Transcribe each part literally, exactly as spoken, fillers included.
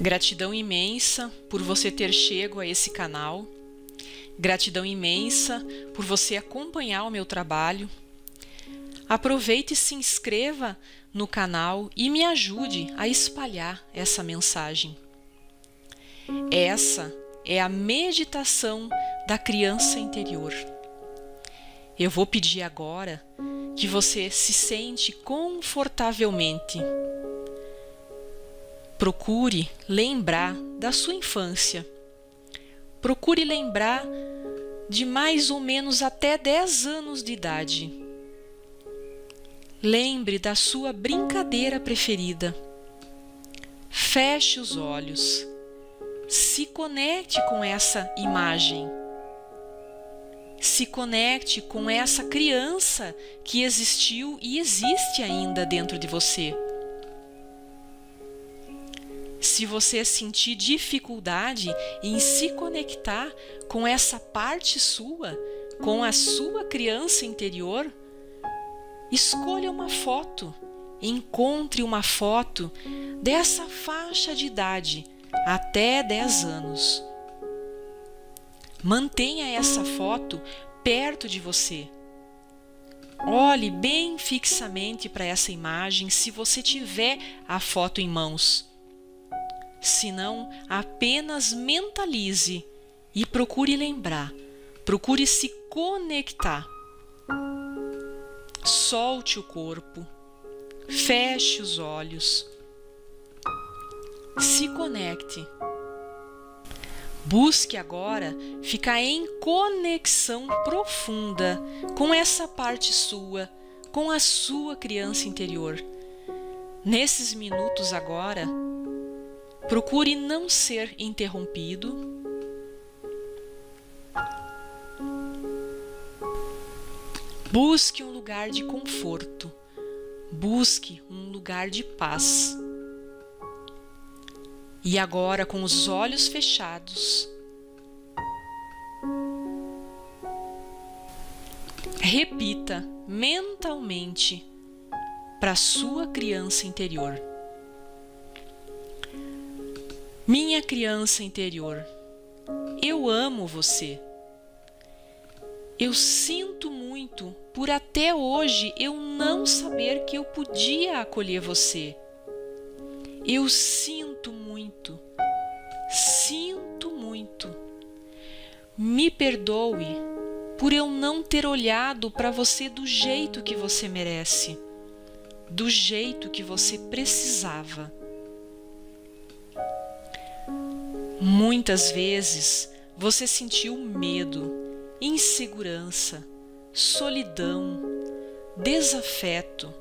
Gratidão imensa por você ter chegado a esse canal. Gratidão imensa por você acompanhar o meu trabalho. Aproveite e se inscreva no canal e me ajude a espalhar essa mensagem. Essa é a meditação da criança interior. Eu vou pedir agora que você se sente confortavelmente. Procure lembrar da sua infância. Procure lembrar de mais ou menos até dez anos de idade. Lembre da sua brincadeira preferida. Feche os olhos. Se conecte com essa imagem. Se conecte com essa criança que existiu e existe ainda dentro de você. Se você sentir dificuldade em se conectar com essa parte sua, com a sua criança interior, escolha uma foto, encontre uma foto dessa faixa de idade, até dez anos. Mantenha essa foto perto de você. Olhe bem fixamente para essa imagem se você tiver a foto em mãos. Se não, apenas mentalize e procure lembrar, procure se conectar. Solte o corpo, feche os olhos, se conecte. Busque agora ficar em conexão profunda com essa parte sua, com a sua criança interior. Nesses minutos agora, procure não ser interrompido. Busque um lugar de conforto, busque um lugar de paz. E agora, com os olhos fechados, repita mentalmente para sua criança interior: minha criança interior, eu amo você. Eu sinto muito por até hoje eu não saber que eu podia acolher você. Eu sinto muito, sinto muito. Me perdoe por eu não ter olhado para você do jeito que você merece, do jeito que você precisava. Muitas vezes você sentiu medo, insegurança, solidão, desafeto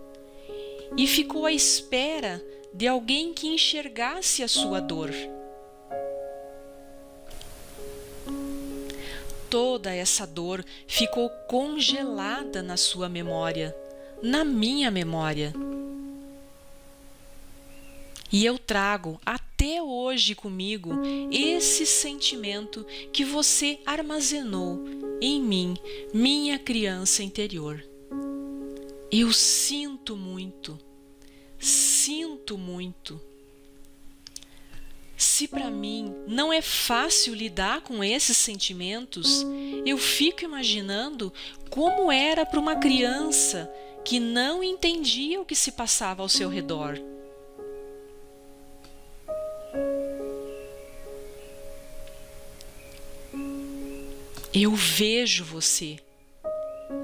e ficou à espera de alguém que enxergasse a sua dor. Toda essa dor ficou congelada na sua memória, na minha memória. E eu trago até hoje comigo esse sentimento que você armazenou em mim, minha criança interior. Eu sinto muito, sinto muito. Se para mim não é fácil lidar com esses sentimentos, eu fico imaginando como era para uma criança que não entendia o que se passava ao seu redor. Eu vejo você,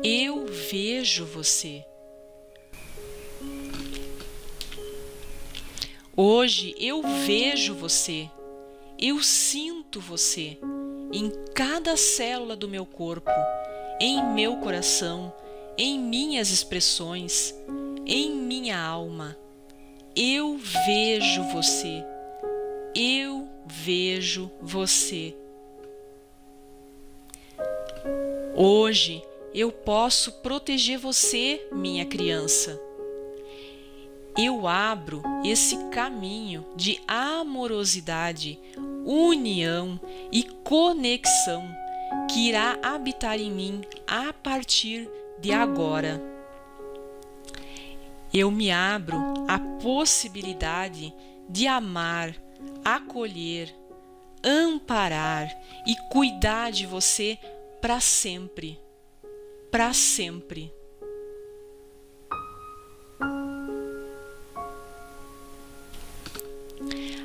eu vejo você. Hoje eu vejo você, eu sinto você em cada célula do meu corpo, em meu coração, em minhas expressões, em minha alma. Eu vejo você, eu vejo você. Hoje eu posso proteger você, minha criança. Eu abro esse caminho de amorosidade, união e conexão que irá habitar em mim a partir de agora. Eu me abro à possibilidade de amar, acolher, amparar e cuidar de você para sempre, para sempre.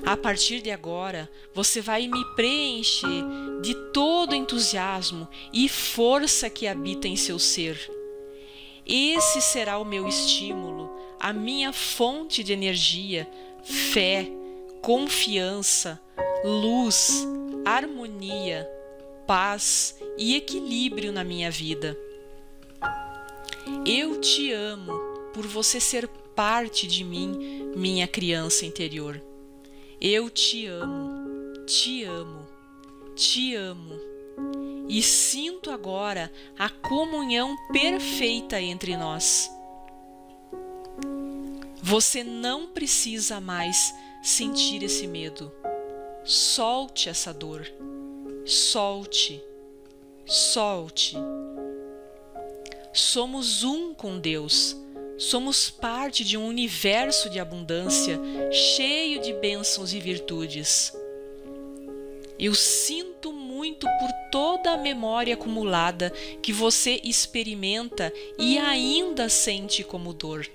A partir de agora, você vai me preencher de todo o entusiasmo e força que habita em seu ser. Esse será o meu estímulo, a minha fonte de energia, fé, confiança, luz, harmonia, paz e equilíbrio na minha vida. Eu te amo por você ser parte de mim, minha criança interior. Eu te amo, te amo, te amo e sinto agora a comunhão perfeita entre nós. Você não precisa mais sentir esse medo. Solte essa dor, solte, solte. Somos um com Deus. Somos parte de um universo de abundância, cheio de bênçãos e virtudes. Eu sinto muito por toda a memória acumulada que você experimenta e ainda sente como dor.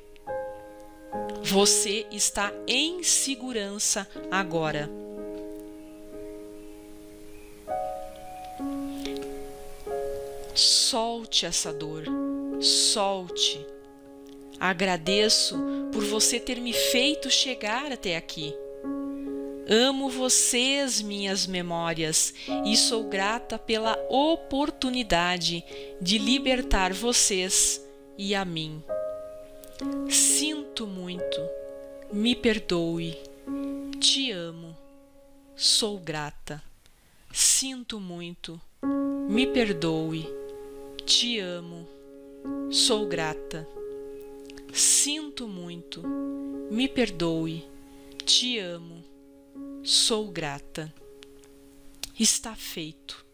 Você está em segurança agora. Solte essa dor, solte. Agradeço por você ter me feito chegar até aqui. Amo vocês, minhas memórias, e sou grata pela oportunidade de libertar vocês e a mim. Sinto muito, me perdoe, te amo, sou grata. Sinto muito, me perdoe, te amo, sou grata. Sinto muito, me perdoe, te amo, sou grata. Está feito.